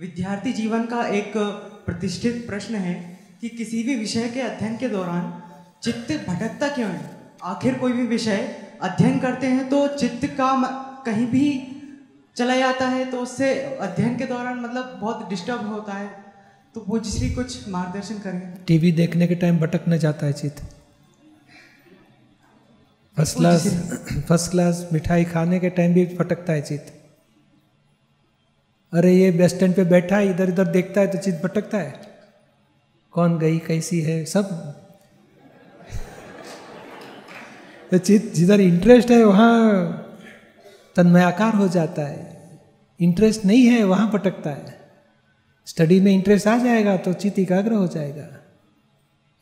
विद्यार्थी जीवन का एक प्रतिष्ठित प्रश्न है कि किसी भी विषय के अध्ययन के दौरान चित्त भटकता क्यों है। आखिर कोई भी विषय अध्ययन करते हैं तो चित्त का कहीं भी चला जाता है, तो उससे अध्ययन के दौरान मतलब बहुत डिस्टर्ब होता है। तो वो जिसकी कुछ मार्गदर्शन करें। टीवी देखने के टाइम भटकने जाता है चित्त। फर्स्ट क्लास मिठाई खाने के टाइम भी भटकता है चित्त। अरे ये बस स्टैंड पे बैठा है, इधर उधर देखता है तो चित्त भटकता है, कौन गई कैसी है सब। तो चित्त जिधर इंटरेस्ट है वहाँ तन्मयाकार हो जाता है, इंटरेस्ट नहीं है वहाँ भटकता है। स्टडी में इंटरेस्ट आ जाएगा तो चित्त एकाग्र हो जाएगा।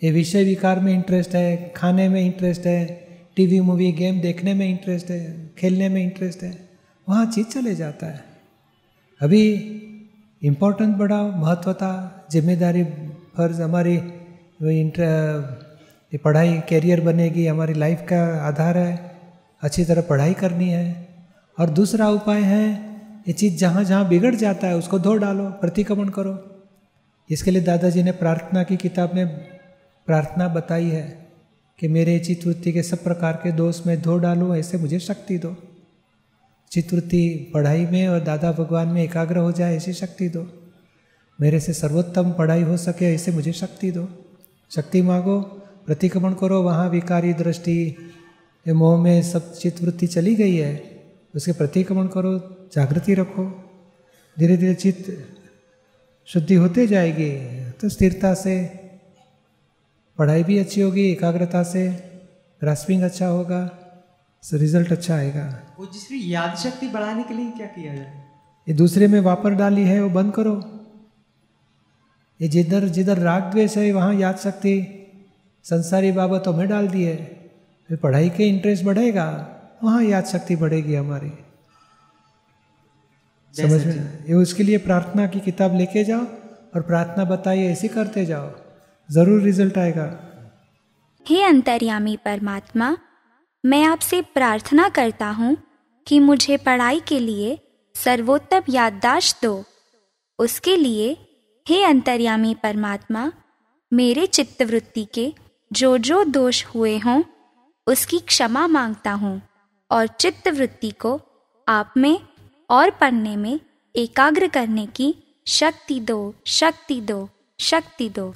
ये विषय विकार में इंटरेस्ट है, खाने में इंटरेस्ट है, टीवी मूवी गेम देखने में इंटरेस्ट है, खेलने में इंटरेस्ट है, वहाँ चित्त चले जाता है। अभी इम्पोर्टेंस बढ़ाओ, महत्वता, जिम्मेदारी, फर्ज, हमारी पढ़ाई कैरियर बनेगी, हमारी लाइफ का आधार है, अच्छी तरह पढ़ाई करनी है। और दूसरा उपाय है ये चीज़ जहाँ जहाँ बिगड़ जाता है उसको धो डालो, प्रतिक्रमण करो। इसके लिए दादाजी ने प्रार्थना की किताब में प्रार्थना बताई है कि मेरे चित्तवृत्ति के सब प्रकार के दोष में धो डालो, ऐसे मुझे शक्ति दो। चित्तवृत्ति पढ़ाई में और दादा भगवान में एकाग्र हो जाए ऐसी शक्ति दो। मेरे से सर्वोत्तम पढ़ाई हो सके ऐसे मुझे शक्ति दो। शक्ति मांगो, प्रतिक्रमण करो, वहाँ विकारी दृष्टि ये मोह में सब चित्तवृत्ति चली गई है, उसके प्रतिक्रमण करो, जागृति रखो। धीरे धीरे चित्त शुद्धि होते जाएगी तो स्थिरता से पढ़ाई भी अच्छी होगी, एकाग्रता से ग्रास्पिंग अच्छा होगा, रिजल्ट अच्छा आएगा। वो जिसकी याद शक्ति बढ़ाने के लिए क्या किया जाए? ये दूसरे में वापर डाली है वो बंद करो। ये जिधर जिधर राग द्वेष है वहाँ याद शक्ति संसारी बाबतों में डाल दी है। फिर पढ़ाई के इंटरेस्ट बढ़ेगा, वहाँ याद शक्ति बढ़ेगी हमारी, समझ में। ये उसके लिए प्रार्थना की किताब लेके जाओ और प्रार्थना बताइए, ऐसे करते जाओ, जरूर रिजल्ट आएगा। हे अंतर्यामी परमात्मा, मैं आपसे प्रार्थना करता हूँ कि मुझे पढ़ाई के लिए सर्वोत्तम याददाश्त दो। उसके लिए हे अंतर्यामी परमात्मा, मेरे चित्तवृत्ति के जो जो दोष हुए हों उसकी क्षमा मांगता हूँ और चित्तवृत्ति को आप में और पढ़ने में एकाग्र करने की शक्ति दो, शक्ति दो, शक्ति दो।